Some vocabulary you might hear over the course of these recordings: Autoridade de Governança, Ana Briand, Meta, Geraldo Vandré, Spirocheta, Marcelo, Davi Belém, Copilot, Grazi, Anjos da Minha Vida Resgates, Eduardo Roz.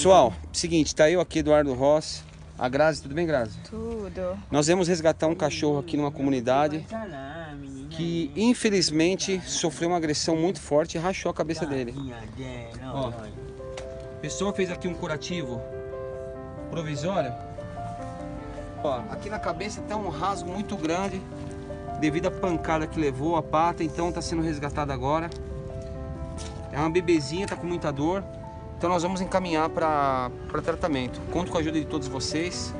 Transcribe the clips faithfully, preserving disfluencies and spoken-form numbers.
Pessoal, seguinte, tá eu aqui, Eduardo Roz. A Grazi, tudo bem, Grazi? Tudo. Nós vamos resgatar um cachorro aqui numa comunidade que, infelizmente, sofreu uma agressão muito forte e rachou a cabeça dele. Ó, o pessoal fez aqui um curativo provisório. Ó, aqui na cabeça tá um rasgo muito grande devido à pancada que levou, a pata, então tá sendo resgatada agora. É uma bebezinha, tá com muita dor. Então nós vamos encaminhar para tratamento. Conto com a ajuda de todos vocês.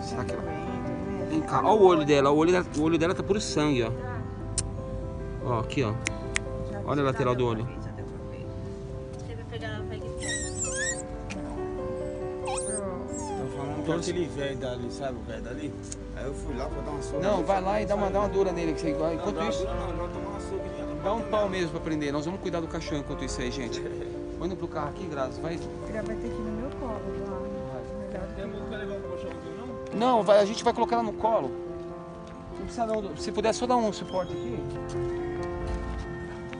Será que ela... Vem cá. Olha o olho dela. O olho dela, o olho dela tá puro sangue, ó. Ó, aqui, ó. Olha a lateral do olho. Estão falando aquele velho dali, sabe o velho dali? Aí eu fui lá pra dar uma sopa. Não, vai lá e dá uma, dá uma dura nele. Que igual. Enquanto isso... Dá um pau mesmo pra prender. Nós vamos cuidar do cachorro enquanto isso aí, gente. Põe pro carro aqui, Grazi, vai. Ela vai ter que ir no meu colo, lá. Não, vai, a gente vai colocar ela no colo. Não precisa não. Se puder só dar um suporte aqui.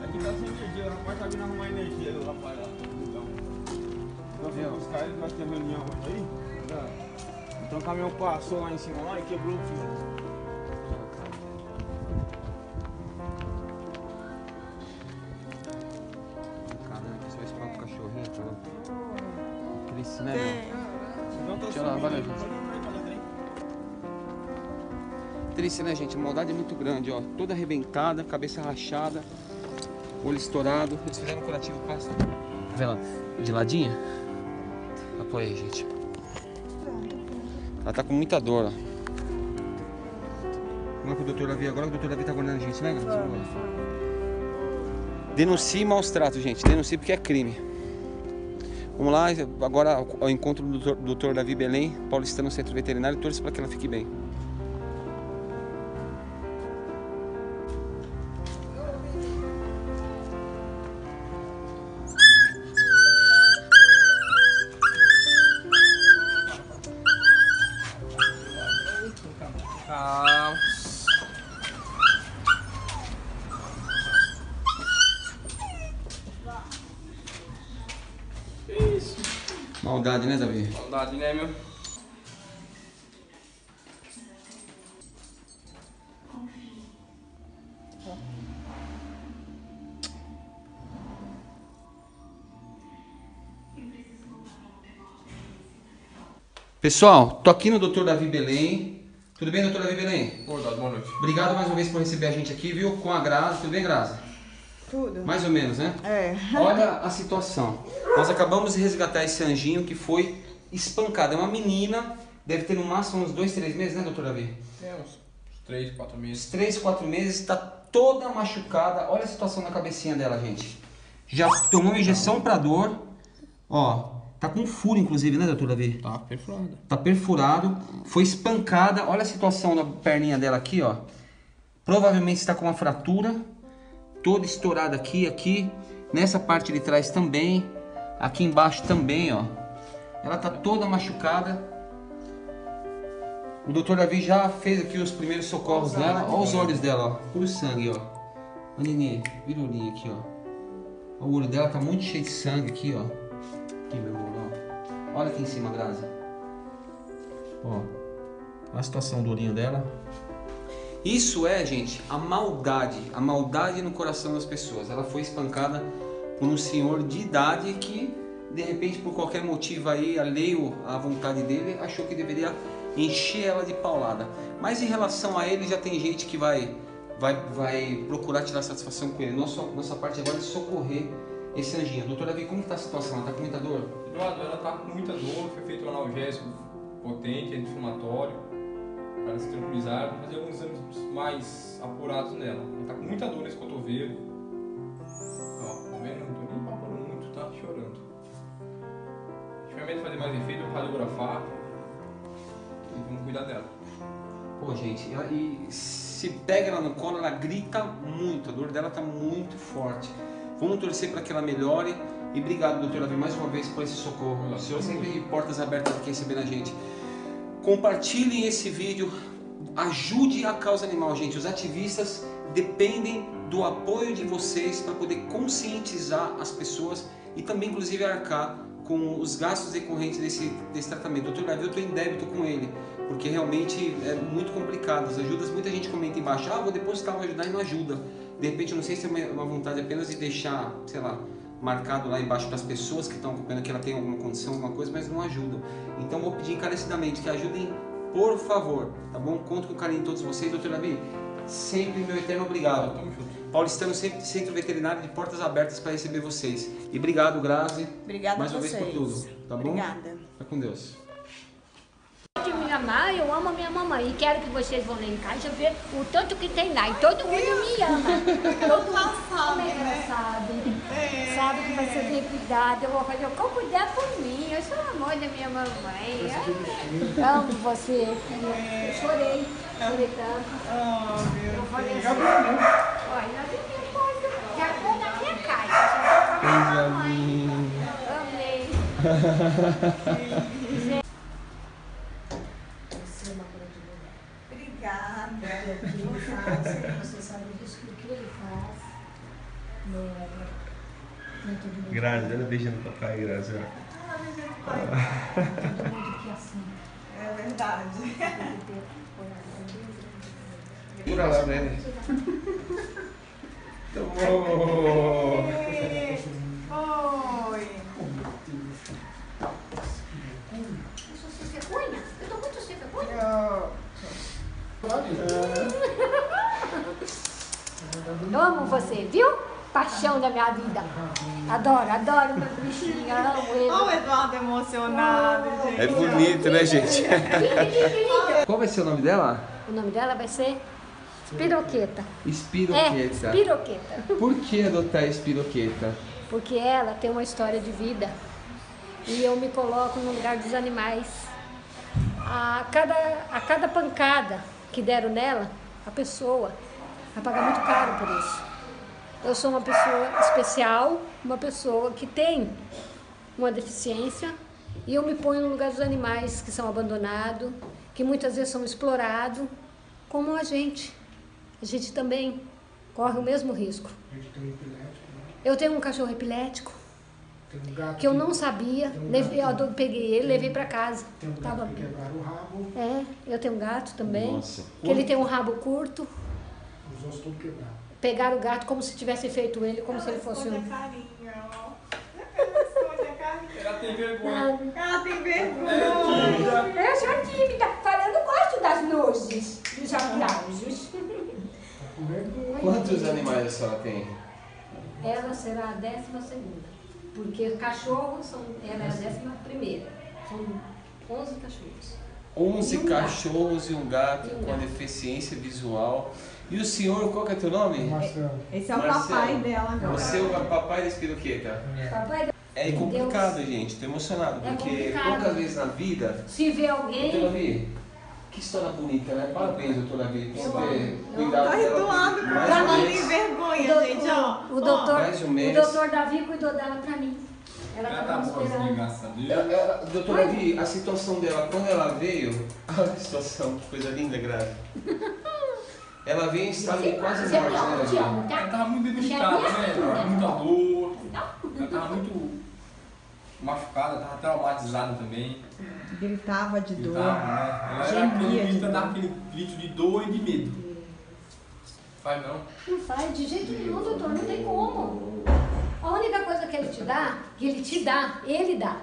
Aqui tá sem energia, o rapaz tá vindo arrumar energia do rapaz lá. Então vamos buscar ele, nós temos reunião aí. Então o caminhão passou lá em cima lá e quebrou o fio. Triste, né, gente? A maldade é muito grande, ó. Toda arrebentada, cabeça rachada, olho estourado. Eles fizeram um curativo fácil. Vê lá, de ladinho. Apoia aí, gente. Ela tá com muita dor, ó. Vamos lá pro doutor Davi agora, que o doutor Davi tá guardando a gente, né, galera? Denuncie maus tratos, gente. Denuncie porque é crime. Vamos lá, agora ao encontro do doutor Davi Belém, paulistano, centro veterinário. Torço para que ela fique bem. Maldade, né, Davi? Maldade, né, meu? Pessoal, tô aqui no doutor Davi Belém. Tudo bem, doutor Davi Belém? Boa noite, boa noite. Obrigado mais uma vez por receber a gente aqui, viu? Com a Grazi. Tudo bem, Grazi? Tudo. Mais ou menos, né? É. Olha a situação. Nós acabamos de resgatar esse anjinho que foi espancado. É uma menina, deve ter no máximo uns dois, três meses, né, doutor Davi? É, uns três, quatro meses. Três, quatro meses, está toda machucada. Olha a situação na cabecinha dela, gente. Já tomou injeção para dor. Ó, tá com furo, inclusive, né, doutor Davi? Tá perfurado. Tá perfurado. Foi espancada. Olha a situação da perninha dela aqui, ó. Provavelmente está com uma fratura. Toda estourada aqui, aqui, nessa parte de trás também, aqui embaixo também, ó. Ela tá toda machucada. O doutor Davi já fez aqui os primeiros socorros dela. Olha os olhos dela, ó, puro sangue, ó. A nenê, vira o olhinho aqui, ó. O olho dela tá muito cheio de sangue aqui, ó. Aqui, meu amor, ó. Olha aqui em cima, Grazi. Ó, olha a situação do olhinho dela. Isso é, gente, a maldade, a maldade no coração das pessoas. Ela foi espancada por um senhor de idade que, de repente, por qualquer motivo aí, alheio à vontade dele, achou que deveria encher ela de paulada. Mas em relação a ele, já tem gente que vai, vai, vai procurar tirar satisfação com ele. Nossa, nossa parte agora é socorrer esse anjinho. Doutora Davi, como está a situação? Ela está com muita dor? Eduardo, ela está com muita dor, foi feito um analgésico potente, anti-inflamatório, para se tranquilizar, fazer alguns exames mais apurados nela. Ela está com muita dor nesse cotovelo. Ó, tá vendo? Não estou nem palpando muito, tá chorando. Se tiver medo de fazer mais efeito, eu vou radiografar e vamos cuidar dela. Pô, gente, ela, e se pega ela no colo, ela grita muito. A dor dela está muito forte. Vamos torcer para que ela melhore. E obrigado, doutor Davi, mais uma vez por esse socorro. O senhor sempre tem portas abertas aqui recebendo a gente. Compartilhem esse vídeo, ajude a causa animal, gente. Os ativistas dependem do apoio de vocês para poder conscientizar as pessoas e também, inclusive, arcar com os gastos decorrentes desse, desse tratamento. Doutor Davi, eu estou em débito com ele, porque realmente é muito complicado. As ajudas, muita gente comenta embaixo, ah, vou depositar, vou ajudar, e não ajuda. De repente, eu não sei se é uma vontade apenas de deixar, sei lá, marcado lá embaixo para as pessoas que estão acompanhando que ela tem alguma condição, alguma coisa, mas não ajudam. Então, vou pedir encarecidamente que ajudem, por favor, tá bom? Conto com o carinho de todos vocês. Doutor Davi, sempre meu eterno obrigado. Tamo junto. Paulistano sempre Centro Veterinário de portas abertas para receber vocês. E obrigado, Grazi. Obrigada mais a vocês. Mais uma vez por tudo, tá bom? Obrigada. Tá com Deus. De me amar, eu amo a minha mamãe e quero que vocês vão lá em casa ver o tanto que tem lá. E todo mundo me ama. Todo mundo sabe, né? sabe. Sabe que vai ser bem cuidado. Eu vou fazer o que puder por mim. Eu sou o amor da minha mamãe. Eu amo você. Eu chorei. Chorei tanto. Eu falei assim. Olha, já foi na minha casa. Já amei. Obrigada. Eu faço, você sabe disso, que ele faz. Não é pra todo mundo. Grazi, ela beijando o papai, Grazi. Ela beijando o papai. Todo mundo que é assim. É verdade. Segura lá, né? Tomou! Oi! Eu sou sem vergonha? Eu tô muito sem vergonha? Eu amo você, viu? Paixão da minha vida. Adoro, adoro meu bichinho, amo ele. Olha o Eduardo emocionado, gente. É bonito, né, gente? Qual vai ser o nome dela? O nome dela vai ser... Spirocheta. Spirocheta. É, Spirocheta. Por que adotar a Spirocheta? Porque ela tem uma história de vida e eu me coloco no lugar dos animais. A cada, a cada pancada que deram nela, a pessoa vai pagar muito caro por isso. Eu sou uma pessoa especial, uma pessoa que tem uma deficiência e eu me ponho no lugar dos animais que são abandonados, que muitas vezes são explorados, como a gente. A gente também corre o mesmo risco. Eu tenho um cachorro epilético que eu não sabia, eu peguei ele e levei para casa. Tava... É, eu tenho um gato também, que ele tem um rabo curto. Os ossos todos quebrados. Pegaram o gato como se tivesse feito ele, como se ele fosse um... Ela tem vergonha. Ela tem vergonha. Eu sou tímida. Eu não gosto das nozes, dos aplausos. Quantos animais a senhora tem? Ela será a décima segunda. Porque cachorros são... Ela é a décima primeira. São onze cachorros. onze cachorros e um gato com deficiência visual. E o senhor, qual que é o teu nome? Marcelo. Esse é o papai dela. Você é o papai da Spirocheta. Papai da... É complicado, Deus. Gente. Estou emocionado, é porque complicado. Poucas vezes na vida... Se vê alguém... Doutor Davi, que história bonita, né? Parabéns, doutor Davi, por ter cuidado dela. Para não ter vergonha, doutor, gente, ó. O doutor, o doutor Davi cuidou dela para mim. Ela estava esperando. Doutor Davi, a situação dela, quando ela veio... Olha a situação, que coisa linda, Grazi. Ela veio em estado de quase morte, né, Davi? Ela estava muito debilitada, né? Muita dor. Ela estava muito... machucada, estava traumatizada também. Gritava de dor. Gritava, né? Ela gemia era de dor. Daquele grito de dor e de medo. Hum. Faz não? Não faz, de jeito nenhum, doutor, não tem como. A única coisa que ele te dá, que ele te dá, ele dá,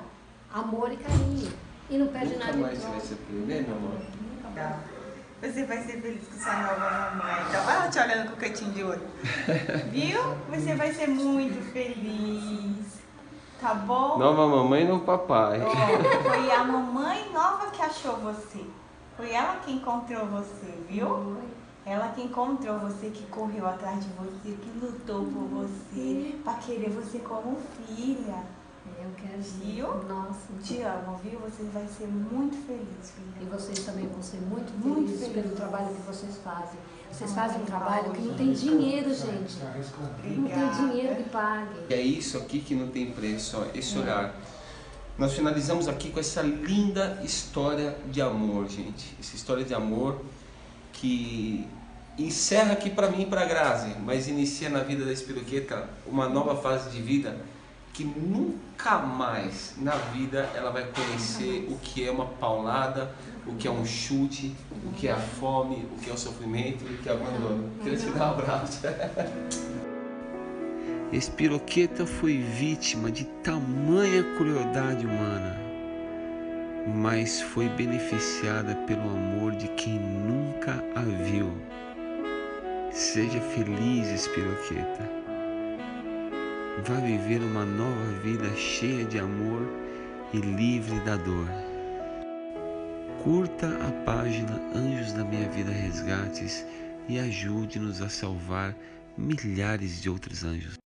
amor e carinho. E não perde nada. Nunca mais você vai se aprender, meu amor? Nunca mais. Você vai ser feliz com sua nova mamãe. Então vai lá te olhando com o cantinho de olho. Viu? Você vai ser muito feliz. Tá bom? Nova mamãe, novo papai. É, foi a mamãe nova que achou você. Foi ela que encontrou você, viu? Ela que encontrou você, que correu atrás de você, que lutou por você, pra querer você como filha. Eu quero ser. Viu? Nossa. Te amo, viu? Você vai ser muito feliz, filha. E vocês também vão ser muito, muito felizes pelo trabalho que vocês fazem. Vocês fazem um trabalho que não tem dinheiro, gente. Não tem dinheiro que pague. É isso aqui que não tem preço, ó, esse olhar. Nós finalizamos aqui com essa linda história de amor, gente. Essa história de amor que encerra aqui para mim e para a Grazi, mas inicia na vida da Spirocheta uma nova fase de vida que nunca mais na vida ela vai conhecer o que é uma paulada, o que é um chute, o que é a fome, o que é o sofrimento, o que é o abandono. Queria te dar um abraço. Spirocheta foi vítima de tamanha crueldade humana, mas foi beneficiada pelo amor de quem nunca a viu. Seja feliz, Spirocheta. Vá viver uma nova vida cheia de amor e livre da dor. Curta a página Anjos da Minha Vida Resgates e ajude-nos a salvar milhares de outros anjos.